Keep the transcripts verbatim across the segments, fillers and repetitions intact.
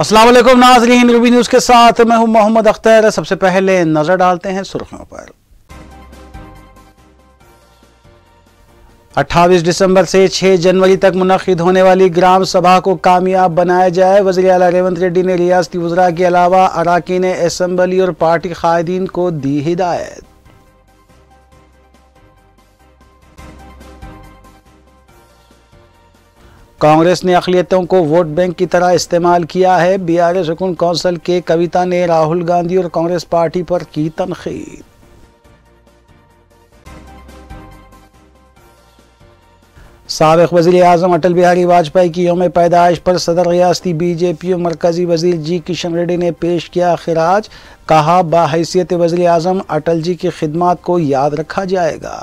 अस्सलाम वालेकुम नाज़रीन, रूबी न्यूज़ के साथ मैं हूं मोहम्मद अख्तर। सबसे पहले नजर डालते हैं सुर्खियों पर। अट्ठाईस दिसंबर से छह जनवरी तक मुनक़िद होने वाली ग्राम सभा को कामयाब बनाया जाए। वज़ीर आला रेवंत रेड्डी ने रियासती वज़रा के अलावा अराकीन असम्बली और पार्टी कायदीन को दी हिदायत। कांग्रेस ने अक़लियतों को वोट बैंक की तरह इस्तेमाल किया है। बीआरएस रुकन कौंसिल के कविता ने राहुल गांधी और कांग्रेस पार्टी पर की तनकीद। साबिक़ वज़ीर आज़म अटल बिहारी वाजपेयी की यौम पैदाइश पर सदर रियासती बीजेपी और मरकज़ी वज़ीर जी किशन रेड्डी ने पेश किया खिराज। कहा, बाहैसियत वज़ीर आज़म अटल जी की खिदमत को याद रखा जाएगा।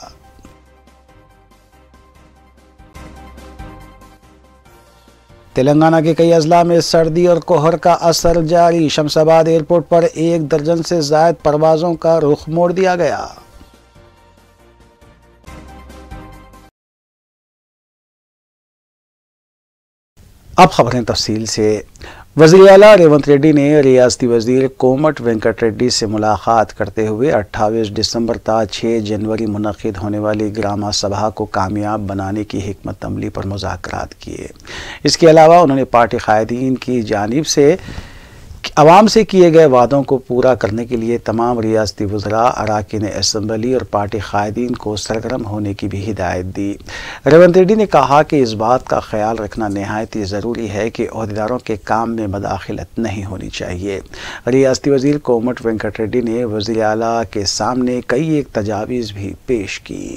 तेलंगाना के कई अजला में सर्दी और कोहर का असर जारी। शमशाबाद एयरपोर्ट पर एक दर्जन से ज़ायद परवाज़ों का रुख मोड़ दिया गया। अब खबरें तफसील से। वज़ीर आला रेवंत रेड्डी ने रियासती वज़ीर कोमट वेंकट रेड्डी से मुलाकात करते हुए अट्ठाईस दिसंबर तक छह जनवरी मुनक़िद होने वाली ग्राम सभा को कामयाब बनाने की हिकमत अमली पर मुज़ाकरात किए। इसके अलावा उन्होंने पार्टी कायदीन की जानिब से आवाम से किए गए वादों को पूरा करने के लिए तमाम रियासती वज़रा, अराकीन असम्बली और पार्टी कायदीन को सरगर्म होने की भी हिदायत दी। रेवंत रेड्डी ने कहा कि इस बात का ख्याल रखना नहायत ही ज़रूरी है कि अहदेदारों के काम में मदाखलत नहीं होनी चाहिए। रियासती वज़ीर कोमट वेंकट रेड्डी ने वज़ीर आला के सामने कई एक तजावीज़ भी पेश की।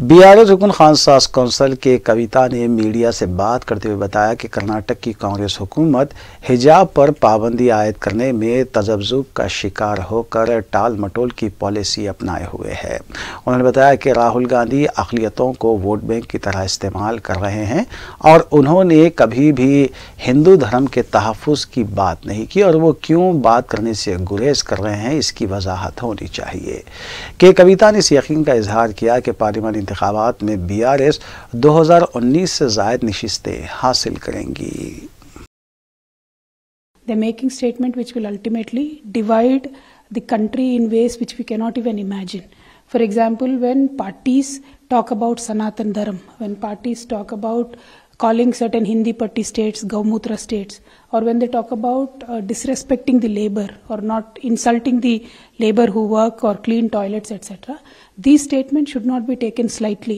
बीआरएस रुकन खान सास कौंसिल के कविता ने मीडिया से बात करते हुए बताया कि कर्नाटक की कांग्रेस हुकूमत हिजाब पर पाबंदी आयद करने में तजब्जुब का शिकार होकर टाल मटोल की पॉलिसी अपनाए हुए है। उन्होंने बताया कि राहुल गांधी अक़लियतों को वोट बैंक की तरह इस्तेमाल कर रहे हैं और उन्होंने कभी भी हिंदू धर्म के तहफ़्फ़ुज़ की बात नहीं की और वो क्यों बात करने से गुरेज कर रहे हैं, इसकी वजाहत होनी चाहिए। के कविता ने इस यकीन का इजहार किया कि पार्लियामानी इंतखाबात में बीआरएस दो हज़ार उन्नीस से ज़ायद नशिस्तें हासिल करेंगी। They are making statement which will ultimately divide the country in ways which we cannot even imagine. For example, when parties talk about Sanatan Dharma, when parties talk about calling certain Hindi Patti states Gaumutra states, or when they talk about uh, disrespecting the labor or not insulting the labor who work or clean toilets, et cetera. These statements should not be taken slightly.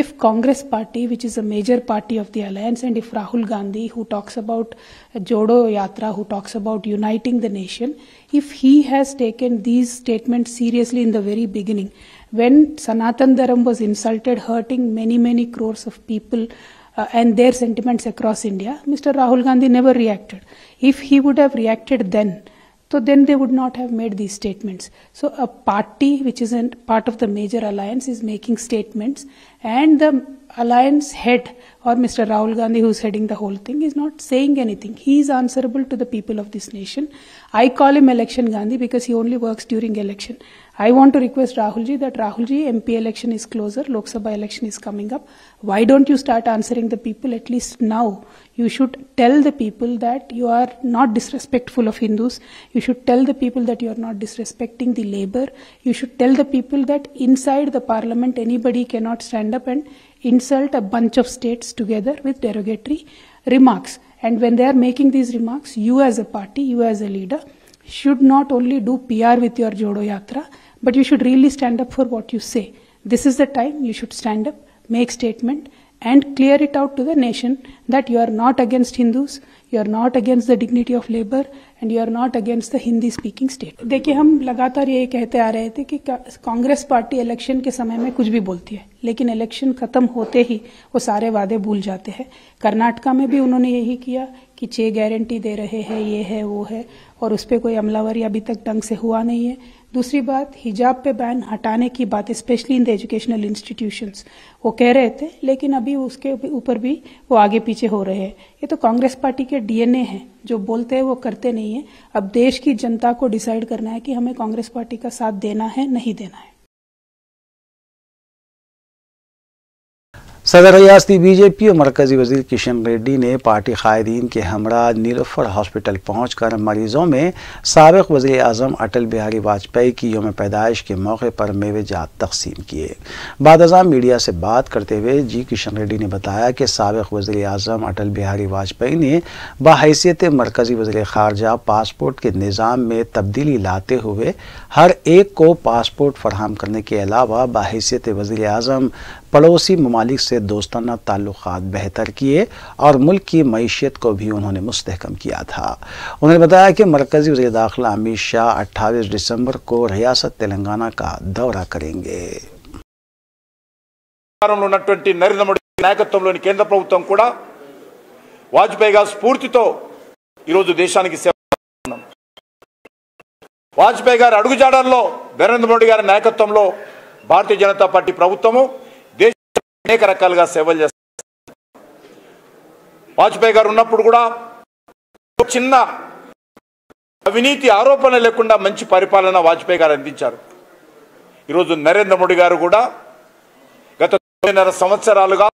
If Congress party, which is a major party of the alliance, and if Rahul Gandhi, who talks about Jodo Yatra, who talks about uniting the nation, if he has taken these statements seriously in the very beginning, when Sanatan Dharma was insulted, hurting many, many crores of people, Uh, and their sentiments across India, Mister Rahul Gandhi never reacted. If he would have reacted then, so then they would not have made these statements. So a party which isn't part of the major alliance is making statements, and the alliance head or Mister Rahul Gandhi, who is heading the whole thing, is not saying anything. He is answerable to the people of this nation. I call him Election Gandhi because he only works during election. I want to request Rahul ji that Rahul ji, M P election is closer, Lok Sabha election is coming up. Why don't you start answering the people at least now? You should tell the people that you are not disrespectful of Hindus. You should tell the people that you are not disrespecting the labor. You should tell the people that inside the parliament anybody cannot stand up and insult a bunch of states together with derogatory remarks. And when they are making these remarks, you as a party, you as a leader, should not only do P R with your Jodo Yatra, but you should really stand up for what you say. This is the time you should stand up, make statement, and clear it out to the nation that you are not against Hindus, you are not against the dignity of labor, and you are not against the Hindi-speaking state. देखिए, हम लगातार यही कहते आ रहे थे कि Congress party election के समय में कुछ भी बोलती है, लेकिन इलेक्शन खत्म होते ही वो सारे वादे भूल जाते हैं। कर्नाटका में भी उन्होंने यही किया, कि छह गारंटी दे रहे हैं, ये है वो है, और उस पर कोई अमलावरी अभी तक ढंग से हुआ नहीं है। दूसरी बात, हिजाब पे बैन हटाने की बात specially in the educational institutions वो कह रहे थे, लेकिन अभी उसके ऊपर भी वो आगे पीछे हो रहे हैं। ये तो कांग्रेस पार्टी के डीएनए है, जो बोलते हैं वो करते नहीं है। अब देश की जनता को डिसाइड करना है कि हमें कांग्रेस पार्टी का साथ देना है नहीं देना है। सदर रियासती बीजेपी और मरकजी वजीर किशन रेड्डी ने पार्टी कायदीन के हमरा नीलफर हॉस्पिटल पहुंचकर मरीजों में साबिक़ वज़ीर आज़म अटल बिहारी वाजपेयी की यौम पैदाइश के मौके पर मेवे जात तकसीम किए। बाद अज़ां मीडिया से बात करते हुए जी किशन रेड्डी ने बताया कि साबिक़ वज़ीर आज़म अटल बिहारी वाजपेयी ने बहैसियत मरकजी वज़ीर ख़ारजा पासपोर्ट के निज़ाम में तब्दीली लाते हुए हर एक को पासपोर्ट फराहम करने के अलावा बहैसियत वज़ीर आज़म पड़ोसी ममालिक से दोस्ताना ताल्लुकात बेहतर किए और मुल्क की मईशियत को भी उन्होंने मुस्तहकम किया था। उन्होंने बताया कि मरकजी वज़ीर दाखिला अमित शाह अट्ठाईस दिसंबर को रियासत तेलंगाना का दौरा करेंगे। नरेंद्र मोदी नायकत्व केंद्र प्रभुत्वं वाजपेयी गारी स्फूर्ति तो देशानिकी सेवा वाजपेयी गारी अडुगुजाडल्लो नरेंद्र मोदी गारी नायकत्वंलो भारतीय जनता पार्टी प्रभुत्वमु అనేక రకాలుగా సేవలు చేస్తారు। వాజ్పేయి గారు ఉన్నప్పుడు కూడా చిన్న అవినీతి ఆరోపణ లేకుండా మంచి పరిపాలన వాజ్పేయి గారు అందించారు। ఈ రోజు నరేంద్ర మోడీ గారు కూడా గత తొమ్మిదిన్నర సంవత్సరాలుగా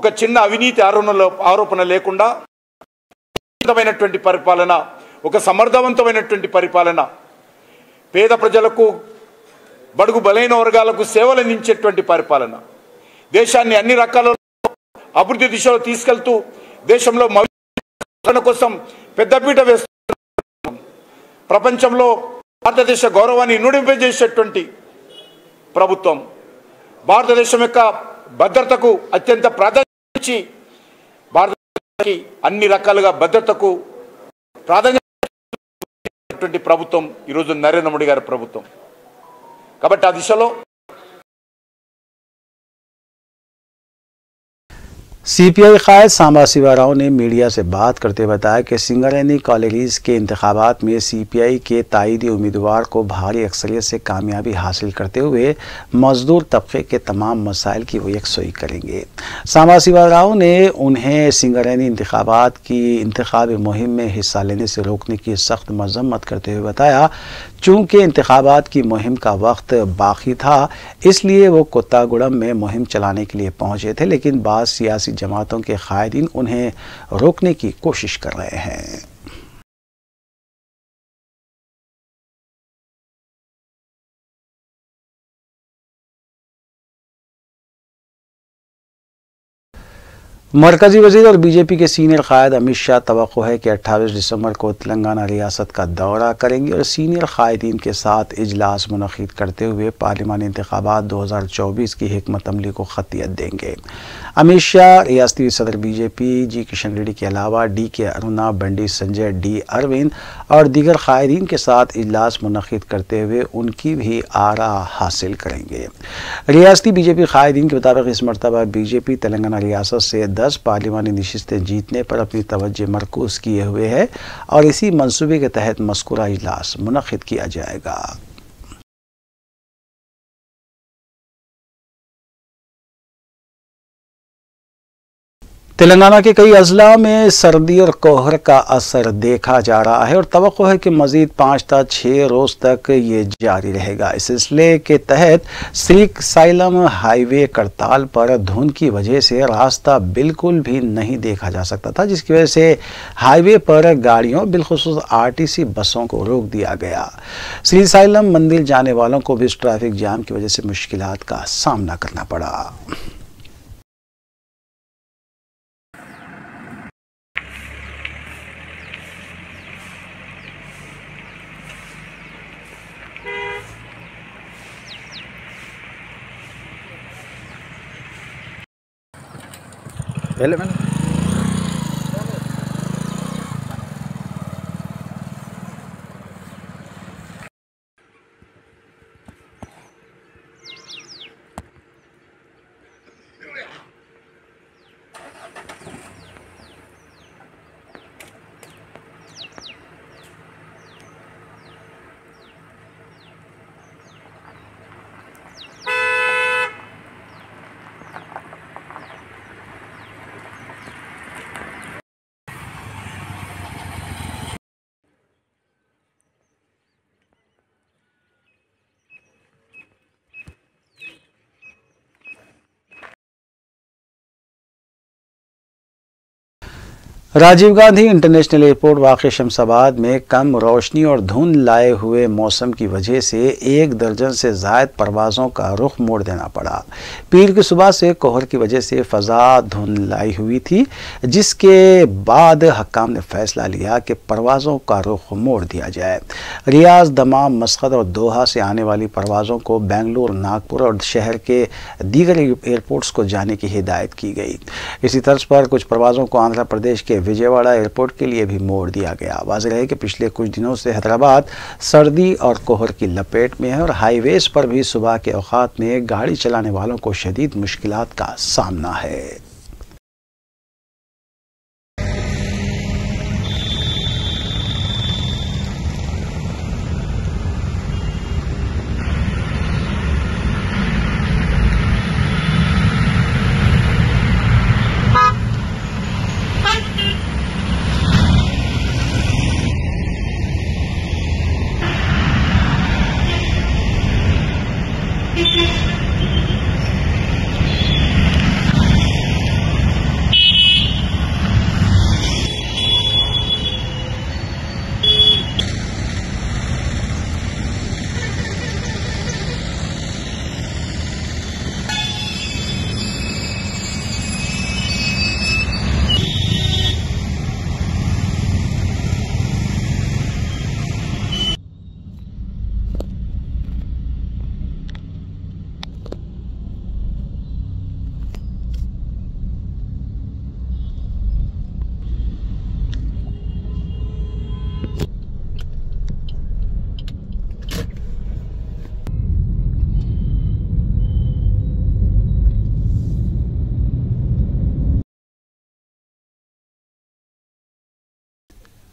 ఒక చిన్న అవినీతి ఆరోపణ లేకుండా సమర్థవంతమైనటువంటి పరిపాలన ఒక సమర్థవంతమైనటువంటి పరిపాలన పేద ప్రజలకు బడుగు బలైన వర్గాలకు సేవలు అందించేటువంటి పరిపాలన దేశాన్ని అన్ని రకాలలో అభివృద్ధి దిశలో తీసుకెళ్తూ దేశంలో మహిళల కోసం పెద్దపీట వేస్తున్నారు। ప్రపంచంలో భారతదేశ గౌరవాన్ని ఇనుడింపజేసేటువంటి ప్రభుత్వం భారతదేశం యొక్క భద్రతకు అత్యంత ప్రాధాన్యత ఇచ్చి భారతదేశానికి అన్ని రకాలుగా భద్రతకు ప్రాధాన్యత ఇచ్చేటువంటి ప్రభుత్వం ఈ రోజు నరేంద్ర మోడీ గారి ప్రభుత్వం। कबट्टा दिशलो सीपीआई कायद सांबा शिवा राव ने मीडिया से बात करते हुए बताया कि सिंगरैनी कॉलेज के इंतखाबात में सीपीआई के ताइदी उम्मीदवार को भारी अक्सरियत से कामयाबी हासिल करते हुए मजदूर तबके के तमाम मसाइल की वो यकसोई करेंगे। सांबा शिवा राव ने उन्हें सिंगरैनी इंतखाबात की इंतखाबी मुहिम में हिस्सा लेने से रोकने की सख्त मजम्मत करते हुए बताया चूँकि इंतखाबात की मुहिम का वक्त बाकी था इसलिए वो कोत्तागुड़म में मुहिम चलाने के लिए पहुँचे थे, लेकिन बाद सियासी जमातों के कायदीन उन्हें रोकने की कोशिश कर रहे हैं। मरकजी वजीर और बीजेपी के सीनियर कायद अमित शाह तवक्को है कि अट्ठाईस दिसंबर को तेलंगाना रियासत का दौरा करेंगे और सीनियर कायदीन के साथ इजलास मुनक़िद करते हुए पार्लिमानी इंतखाबात दो हज़ार चौबीस की हिकमत अमली को खतियत देंगे। अमित शाह रियासती सदर बीजेपी जी किशन रेड्डी के अलावा D K Aruna Bandi Sanjay D Arvind और दीगर कायदीन के साथ इजलास मुनक़िद करते हुए उनकी भी आरा हासिल करेंगे। रियासती बीजेपी कायदीन के मुताबिक इस मरतबा बीजेपी तेलंगाना रियासत से दस पार्लिमानी नशिस्तें जीतने पर अपनी तवज्जो मरकूज़ किए हुए है और इसी मंसूबे के तहत मस्कुरा इजलास मुनक़िद किया जाएगा। तेलंगाना के कई अजला में सर्दी और कोहर का असर देखा जा रहा है और तवक्को है कि मज़ीद पाँच तक छः रोज़ तक ये जारी रहेगा। इस सिलसिले के तहत श्री साइलम हाईवे करताल पर धुंध की वजह से रास्ता बिल्कुल भी नहीं देखा जा सकता था, जिसकी वजह से हाईवे पर गाड़ियों बिलखुसूस आरटीसी बसों को रोक दिया गया। श्री साइलम मंदिर जाने वालों को भी इस ट्रैफिक जाम की वजह से मुश्किलात का सामना करना पड़ा। राजीव गांधी इंटरनेशनल एयरपोर्ट वाक़ शमशाबाद में कम रोशनी और धुंध लाए हुए मौसम की वजह से एक दर्जन से ज़ायद परवाज़ों का रुख मोड़ देना पड़ा। पीर की सुबह से कोहर की वजह से फ़ज़ा धुंध लाई हुई थी, जिसके बाद हकाम ने फैसला लिया कि परवाज़ों का रुख मोड़ दिया जाए। रियाज, दमाम, मस्कत और दोहा से आने वाली परवाज़ों को बेंगलुरु, नागपुर और शहर के दीगर एयरपोर्ट्स को जाने की हिदायत की गई। इसी तर्ज पर कुछ परवाज़ों को आंध्र प्रदेश के विजयवाड़ा एयरपोर्ट के लिए भी मोड़ दिया गया। वाज़ेह है कि पिछले कुछ दिनों से हैदराबाद सर्दी और कोहर की लपेट में है और हाईवेज़ पर भी सुबह के औक़ात में गाड़ी चलाने वालों को शदीद मुश्किलात का सामना है।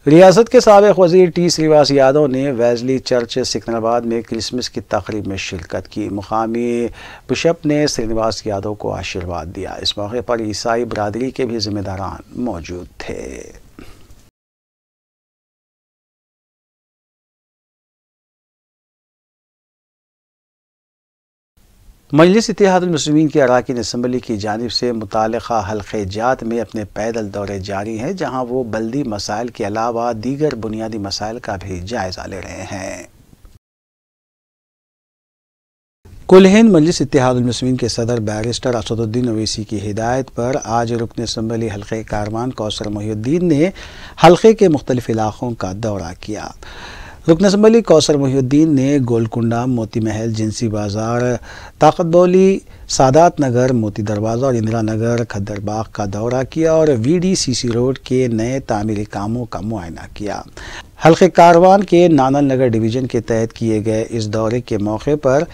रियासत के साबिक़ वज़ीर टी श्रीनिवास यादव ने वेजली चर्च सिकंदराबाद में क्रिसमस की तकरीब में शिरकत की। मुकामी बिशप ने श्रीनिवास यादव को आशीर्वाद दिया। इस मौके पर ईसाई बरादरी के भी जिम्मेदारान मौजूद थे। मजलिस इत्तेहादुल मुस्लिमीन के अराकीन असम्बली की जानिब से मुतालिका हल्क़े जात में अपने पैदल दौरे जारी हैं, जहां वो बल्दी मसाइल के अलावा दीगर बुनियादी मसाइल का भी जायज़ा ले रहे हैं। कुल हिंद मजलिस इत्तेहादुल मुस्लिमीन के सदर बैरिस्टर असदुद्दीन ओवैसी की हिदायत पर आज रुकन असम्बली हल्क़े कारवान कौसर मोहिउद्दीन ने हल्क़े के मुख्तलिफ इलाक़ों का दौरा किया। रुकन असम्बली कौसर मोहिउद्दीन ने गोलकुंडा, मोती महल, जिन्सी बाज़ार, ताकतबौली, सादात नगर, मोती दरवाज़ा और इंदिरा नगर खद्दरबाग का दौरा किया और V D C C road के नए तामीरी कामों का मुआयना किया। हल्के कारवान के नानल नगर डिवीज़न के तहत किए गए इस दौरे के मौके पर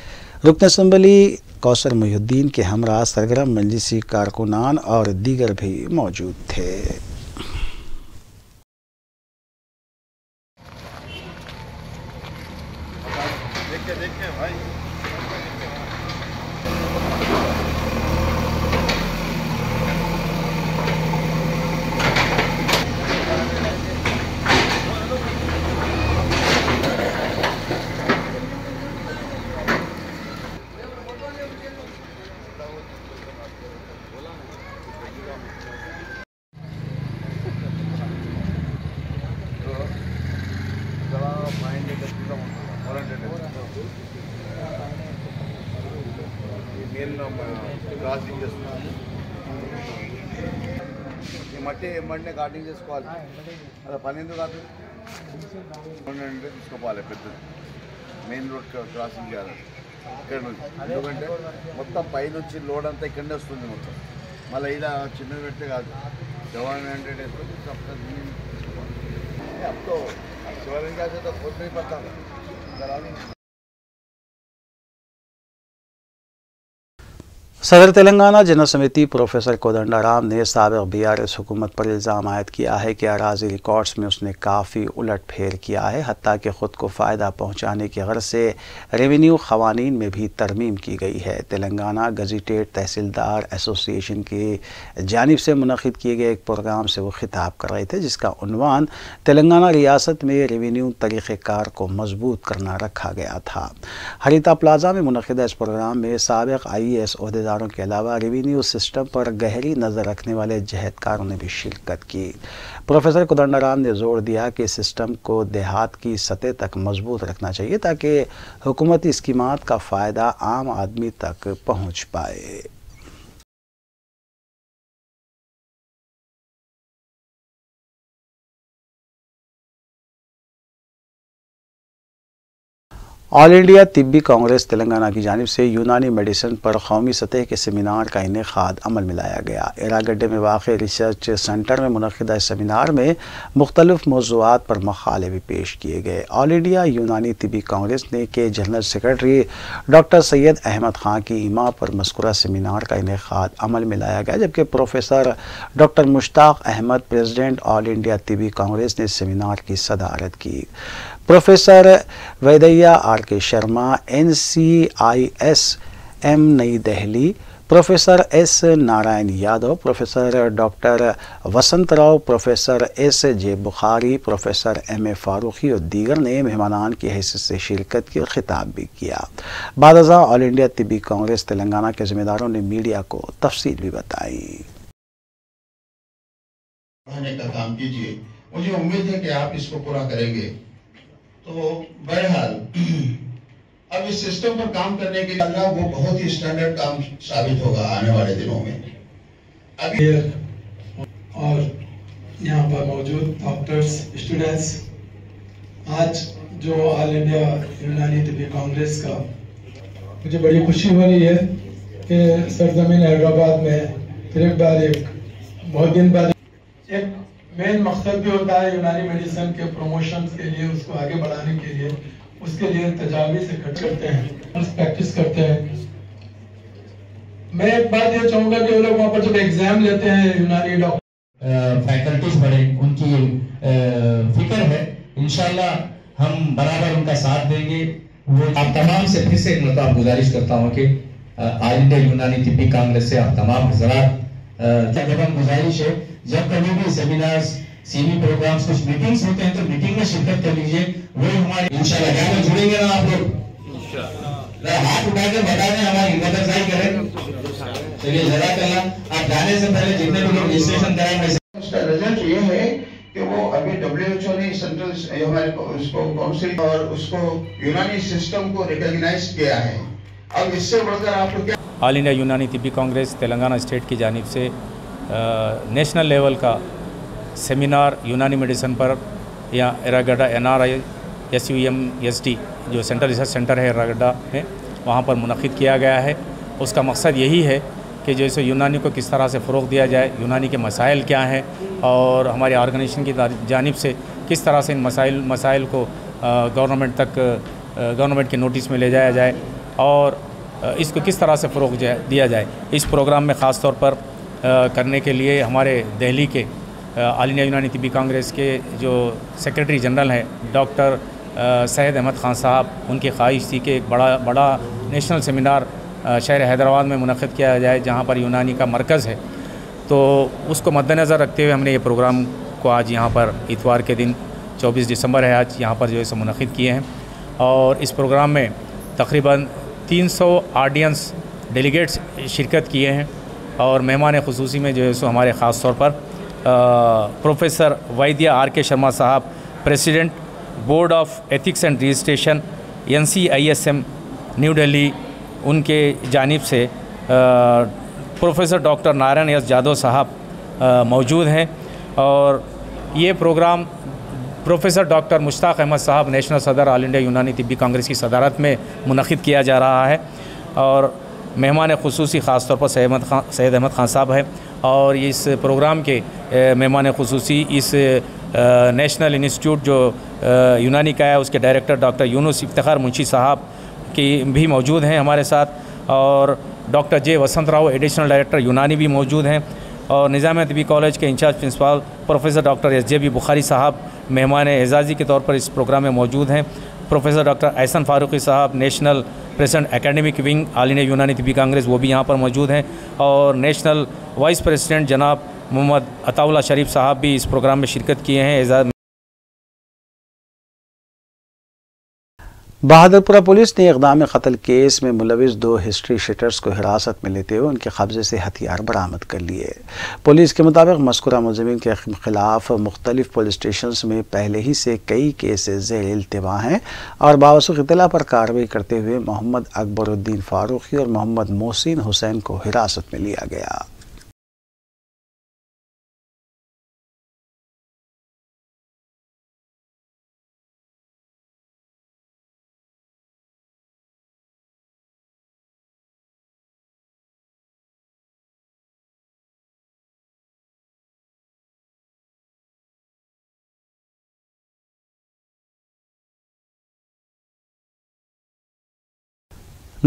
रुकन असम्बली कौसर मोहिउद्दीन के हमरा सरगर्म मजलिसी कारकुनान और दीगर भी मौजूद थे। मटे एमंटे गार्डनिंग చేసుకోవాలి అలా పన్నెండు కాదు పన్నెండు తీసుకోవాలి పెద్ద మెయిన్ రోడ్ క్రాసింగ్ చేయాలి ఇక్కడ నుంచి ఎందుకంటే మొత్తం పై నుంచి లోడ్ అంతా ఇక్కడే వస్తుంది మొత్తం మళ్ళీ ఇలా చిన్న వెట్టు కాదు सेवन हंड्रेड వేసుకొని సప్త దీని అప్పుడు సోలన్ కాసేతో కొద్దిగా పడతాం దరాని। सदर तेलंगाना जनरल समिति प्रोफेसर कोदंडा राम ने साबिक़ बी आर एस हुकूमत पर इल्ज़ाम आयद किया है कि अराजी रिकॉर्ड्स में उसने काफ़ी उलट फेर किया है, हत्ता कि ख़ुद को फ़ायदा पहुँचाने की गर्ज से रेवेन्यू क़वानीन में भी तरमीम की गई है। तेलंगाना गज़िटेड तहसीलदार एसोसिएशन की जानिब से मुनक़िद किए गए एक प्रोग्राम से वो ख़िताब कर रहे थे, जिसका उन्वान तेलंगाना रियासत में रेवेन्यू तरीक़ेकार को मजबूत करना रखा गया था। हरिता प्लाजा में मुनक़िदा इस प्रोग्राम में साबिक़ आई ए एस अहदेदार पहरेदारों के अलावा रेवेन्यू सिस्टम पर गहरी नज़र रखने वाले जहदकारों ने भी शिरकत की। प्रोफेसर कोदंडा राम ने जोर दिया कि सिस्टम को देहात की सतह तक मजबूत रखना चाहिए ताकि हुकूमती स्कीमात का फ़ायदा आम आदमी तक पहुँच पाए। ऑल इंडिया तिब्बी कांग्रेस तेलंगाना की जानिब से यूनानी मेडिसिन पर कौमी सतह के सेमिनार का इनेकाद अमल में लाया गया। एरागड्डे में वाक़े रिसर्च सेंटर में मुनक़िदा सेमिनार में मुख्तलिफ मौज़ूआत पर मक़ाले भी पेश किए गए। ऑल इंडिया यूनानी तिब्बी कांग्रेस ने के general secretary doctor Syed Ahmed Khan की इमा पर मस्कुरा सेमिनार का इनेकाद अमल में लाया गया, जबकि professor doctor Mushtaq Ahmed president all India तिब्बी Congress ने सेमिनार की सदारत की। Professor Vedaiah R K Sharma N C I S M New Delhi, professor S Narayan Yadav, professor doctor Vasant Rao, professor S J Bukhari, professor M A Farooqui और दीगर ने मेहमानान की हैसियत से शिरकत की और ख़िताब भी किया। बाद अज़ा ऑल इंडिया तिब्बी कांग्रेस तेलंगाना के ज़िम्मेदारों ने मीडिया को तफसील भी बताई। मुझे उम्मीद है कि आप इसको पूरा करेंगे। तो बहरहाल अब इस सिस्टम पर काम करने के लिए वो बहुत ही स्टैंडर्ड काम साबित होगा आने वाले दिनों में। अभी और यहाँ पर मौजूद डॉक्टर्स, स्टूडेंट्स, आज जो ऑल इंडिया यूनानी तिब्बी कांग्रेस का, मुझे बड़ी खुशी हो रही है कि सरजमीन हैदराबाद में फिर एक बार एक बहुत दिन बाद एक मेन मकसद भी होता है यूनानी मेडिसिन के प्रमोशन के लिए, उसको आगे बढ़ाने के लिए, उसके लिए तजावीज़ इकट्ठा करते हैं, प्रैक्टिस करते हैं। मैं एक बात ये चाहूँगा कि वो लोग वहाँ पर जब एग्जाम लेते हैं यूनानी डॉक्टर फैकल्टीज बड़े उनकी फिक्र है। इंशाल्लाह हम बराबर उनका साथ देंगे। वो आप तमाम से फिर से एक मतलब गुजारिश करता हूँ कि ऑल इंडिया यूनानी तिब्बी कांग्रेस से आप तमाम हजरात जगह गुजारिश है, जब कभी भी सेमिनार्स, सीवी प्रोग्राम्स, कुछ मीटिंग्स होते हैं तो मीटिंग में शिरकत कर लीजिए। वही हमारे इंशाल्लाह क्या जुड़ेंगे ना आप लोग, इंशाल्लाह हाथ उठाकर बता दें, हमारी मददगारी करें। चलिए जरा कहना आप जाने से पहले जितने भी लोग रजिस्ट्रेशन कराएंगे, उसका रिजल्ट ये है कि वो अभी डब्ल्यूएचओ ने सेंट्रल हमारे उसको काउंसिल और उसको यूनानी सिस्टम को रिकॉग्नाइज किया है। अब इससे बढ़कर आप लोग क्या। All India Unani Tibbi Congress Telangana state की जानिब से नेशनल लेवल का सेमिनार यूनानी मेडिसिन पर यहाँ Erragadda N R I S U M S D जो सेंट्रल रिसर्च सेंटर है एरागड्डा में, वहाँ पर मुनक़िद किया गया है। उसका मकसद यही है कि जैसे यूनानी को किस तरह से फ़रोग दिया जाए, यूनानी के मसाइल क्या हैं और हमारी ऑर्गेनाइजेशन की जानिब से किस तरह से इन मसाइल मसाइल को गवर्नमेंट तक गवर्नमेंट के नोटिस में ले जाया जाए और इसको किस तरह से फ़रोग दिया जाए। इस प्रोग्राम में ख़ास तौर पर करने के लिए हमारे दिल्ली के ऑल इंडिया यूनानी तिब्बी कांग्रेस के जो सेक्रेटरी जनरल हैं डॉक्टर सैयद अहमद ख़ान साहब, उनकी ख्वाहिश थी कि एक बड़ा बड़ा नेशनल सेमिनार शहर हैदराबाद में मुनक़िद किया जाए जहाँ पर यूनानी का मरकज़ है। तो उसको मद्देनज़र रखते हुए हमने ये प्रोग्राम को आज यहाँ पर इतवार के दिन चौबीस दिसंबर है, आज यहाँ पर जो है सो मुनक़िद किए हैं। और इस प्रोग्राम में तकरीबन तीन सौ ऑडियंस डेलीगेट्स शिरकत किए हैं और मेहमान ख़ुसूसी में जो है सो हमारे ख़ास तौर पर professor Vaidya are K Sharma साहब, president board of ethics and registration N C I S M new Delhi, उनके जानिब से प्रोफेसर डॉक्टर नारायण यादव साहब मौजूद हैं। और ये programme professor doctor Mushtaq Ahmad साहब नेशनल सदर ऑल इंडिया यूनानी तिब्बी कांग्रेस की सदारत में मुनक़िद किया जा रहा है और मेहमान ख़ुसूसी ख़ास तौर पर सैयद खान सैयद अहमद ख़ान साहब हैं और इस प्रोग्राम के मेहमान ख़ुसूसी इस नेशनल इंस्टीट्यूट जो यूनानी का है उसके डायरेक्टर डॉक्टर यूनुस इफ्तिखार मुंशी साहब की भी मौजूद हैं हमारे साथ और doctor J Vasant Rao additional director Unani भी मौजूद हैं और निज़ाम तिब्बी कॉलेज के incharge principal professor doctor S J Bukhari साहब मेहमान एजाज़ी के तौर पर इस प्रोग्राम में मौजूद हैं। प्रोफेसर डॉक्टर एहसान फारूकी साहब national president academic wing all India Unani Tibbi Congress, वो भी यहाँ पर मौजूद हैं और नेशनल वाइस प्रेसिडेंट जनाब मोहम्मद अताउला शरीफ साहब भी इस प्रोग्राम में शिरकत किए हैं। बहादुरपुरा पुलिस ने इक़दाम कत्ल केस में मुलविस दो हिस्ट्री शीटर्स को हिरासत में लेते हुए उनके कब्जे से हथियार बरामद कर लिए। पुलिस के मुताबिक मस्कुरा मुलजमिन के खिलाफ मुख्तलिफ पुलिस स्टेशंस में पहले ही से कई केसेस ज़ेर इल्तिवा हैं और बावसूख इतला पर कार्रवाई करते हुए मोहम्मद अकबरुद्दीन फारूक़ी और मोहम्मद मोहसिन हुसैन को हिरासत में लिया गया।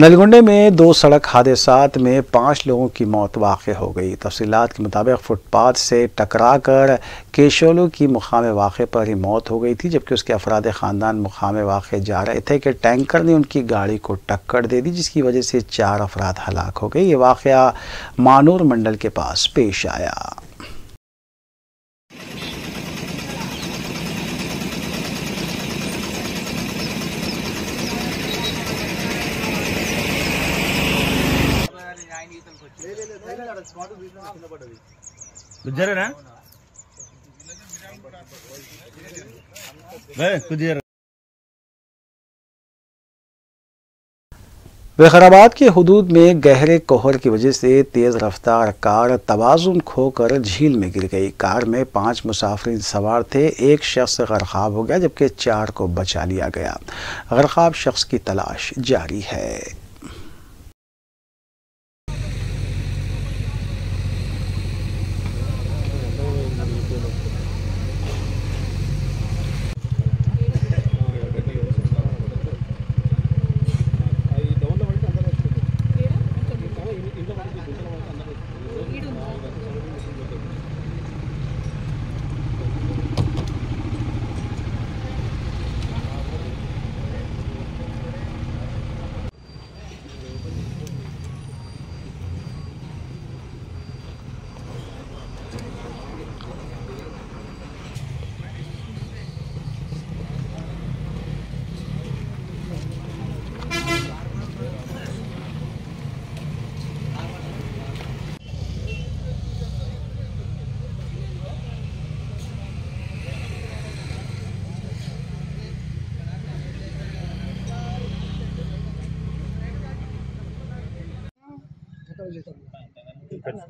नलगुंडे में दो सड़क हादसात में पाँच लोगों की मौत वाक़ हो गई। तफसीलात के मुताबिक फुटपाथ से टकरा कर केशोलो की मुकाम वाक़े पर ही मौत हो गई थी, जबकि उसके अफराद ख़ानदान मुकाम वाक़े जा रहे थे कि टैंकर ने उनकी गाड़ी को टक्कर दे दी, जिसकी वजह से चार अफराद हलाक हो गए। ये वाक़या मानूर मंडल के पास पेश आया। वखराबाद के हुदूद में गहरे कोहर की वजह से तेज रफ्तार कार तवाजुन खोकर झील में गिर गई। कार में पांच मुसाफिर सवार थे। एक शख्स गरकाब हो गया जबकि चार को बचा लिया गया। गरकाब शख्स की तलाश जारी है। Tension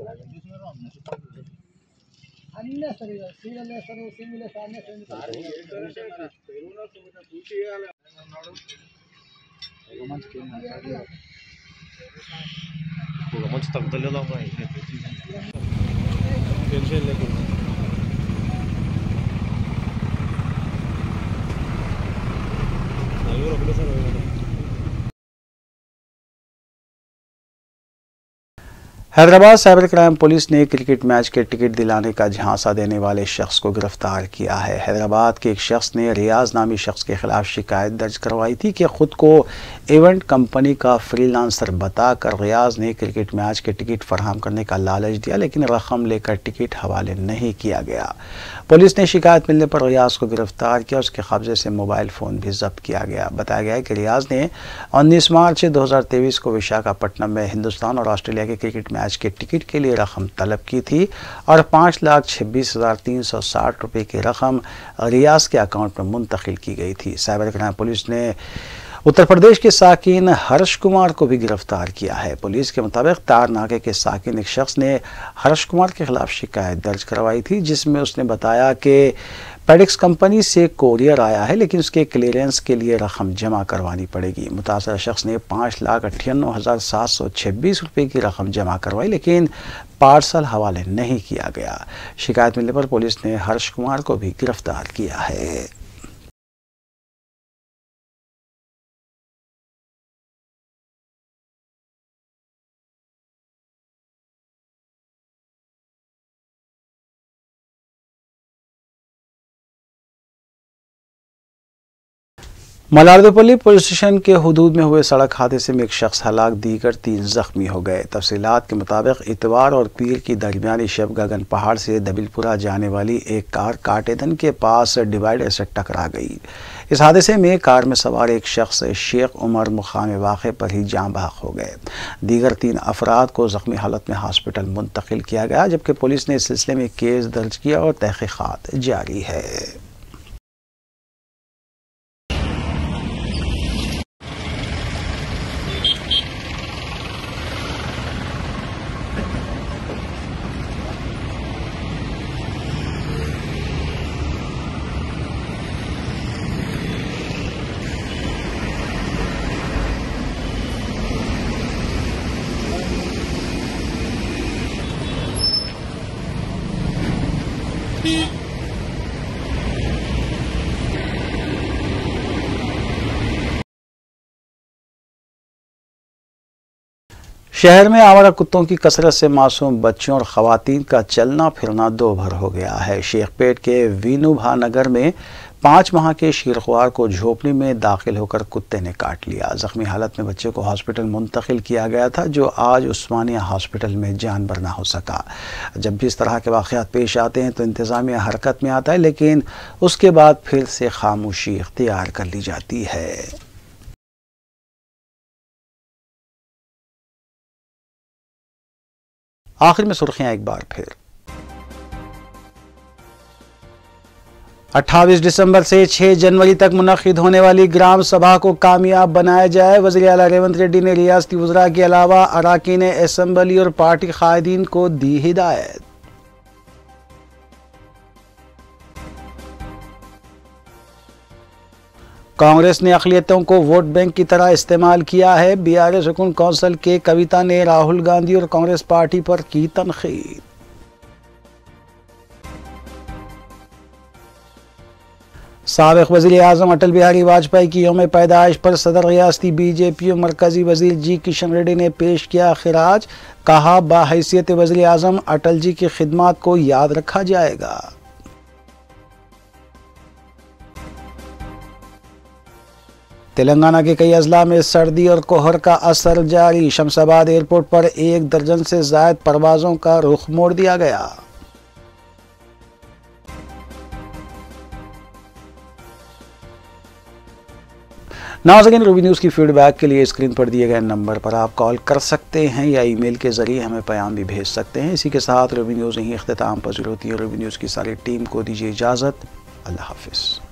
Hyderabad cyber crime police ने क्रिकेट मैच के टिकट दिलाने का झांसा देने वाले शख्स को गिरफ्तार किया है। हैदराबाद के एक शख्स ने रियाज नामी शख्स के खिलाफ शिकायत दर्ज करवाई थी कि खुद को इवेंट कंपनी का फ्रीलांसर बताकर रियाज ने क्रिकेट मैच के टिकट फराहम करने का लालच दिया, लेकिन रकम लेकर टिकट हवाले नहीं किया गया। पुलिस ने शिकायत मिलने पर रियाज को गिरफ्तार किया। उसके कब्जे से मोबाइल फ़ोन भी जब्त किया गया। बताया गया कि रियाज ने उन्नीस मार्च दो हज़ार तेईस को विशाखापट्टनम में हिंदुस्तान और ऑस्ट्रेलिया के क्रिकेट मैच के टिकट के लिए रकम तलब की थी और पाँच लाख छब्बीस हज़ार तीन सौ साठ रुपये की रकम रियाज के अकाउंट में मुंतकिल की गई थी। साइबर क्राइम पुलिस ने उत्तर प्रदेश के साकिन हर्ष कुमार को भी गिरफ्तार किया है। पुलिस के मुताबिक तार नाके के साकिन एक शख्स ने हर्ष कुमार के खिलाफ शिकायत दर्ज करवाई थी, जिसमें उसने बताया कि पेडिक्स कंपनी से कोरियर आया है, लेकिन उसके क्लियरेंस के लिए रकम जमा करवानी पड़ेगी। मुतासर शख्स ने पाँच लाख अट्ठानवे हज़ार सात सौ छब्बीस रुपये की रकम जमा करवाई, लेकिन पार्सल हवाले नहीं किया गया। शिकायत मिलने पर पुलिस ने हर्ष कुमार को भी गिरफ्तार किया है। मलारदपल्ली पुलिस स्टेशन के हुदूद में हुए सड़क हादसे में एक शख्स हलाक दीगर तीन जख्मी हो गए। तफसीलात के मुताबिक इतवार और पीर की दरमियानी शब गगन पहाड़ से दबिलपुरा जाने वाली एक कार काटेदन के पास डिवाइडर से टकरा गई। इस हादसे में कार में सवार एक शख्स शेख उमर मुकामी वाक़े पर ही जान बहक हो गए। दीगर तीन अफराद को ज़ख्मी हालत में हॉस्पिटल मुंतकिल किया गया, जबकि पुलिस ने इस सिलसिले में केस दर्ज किया और तहक़ीक़ात जारी है। शहर में आवारा कुत्तों की कसरत से मासूम बच्चों और ख़वातीन का चलना फिरना दोभर हो गया है। शेखपेट के वीनूभा नगर में पाँच माह के शीरख्वार को झोपड़ी में दाखिल होकर कुत्ते ने काट लिया। ज़ख्मी हालत में बच्चे को हॉस्पिटल मुंतकिल किया गया था, जो आज उस्मानिया हॉस्पिटल में जानबर ना हो सका। जब भी इस तरह के वाक़यात पेश आते हैं तो इंतज़ामिया हरकत में आता है, लेकिन उसके बाद फिर से खामोशी इख्तियार कर ली जाती है। आखिर में सुर्खियां एक बार फिर। अट्ठाईस दिसंबर से छह जनवरी तक मुनक़िद होने वाली ग्राम सभा को कामयाब बनाया जाए। वज़ीर आला रेवंत रेड्डी ने रियासती वज़रा के अलावा अराकीन असम्बली और पार्टी कायदीन को दी हिदायत। कांग्रेस ने अक़लियतों को वोट बैंक की तरह इस्तेमाल किया है। बी आर एस रुकन कौंसल के कविता ने राहुल गांधी और कांग्रेस पार्टी पर की तनकीद। साबिक़ वज़ीर आज़म अटल बिहारी वाजपेयी की यौम पैदाइश पर सदर रियासती बी जे पी और मरकज़ी वज़ीर जी किशन रेड्डी ने पेश किया खिराज। कहा, बाहैसियत वज़ीर आज़म अटल जी की खिदमत को याद रखा जाएगा। तेलंगाना के कई अजला में सर्दी और कोहर का असर जारी। शमशाबाद एयरपोर्ट पर एक दर्जन से जायद परवाज़ों का रुख मोड़ दिया गया। नाज़रीन, रूबी न्यूज़ की फीडबैक के लिए स्क्रीन पर दिए गए नंबर पर आप कॉल कर सकते हैं या ईमेल के ज़रिए हमें प्याम भी भेज सकते हैं। इसी के साथ रूबी न्यूज़ यहीं इख्तिताम पज़ीर होती है। रूबी न्यूज़ की सारी टीम को दीजिए इजाज़त। अल्लाह हाफ़िज़।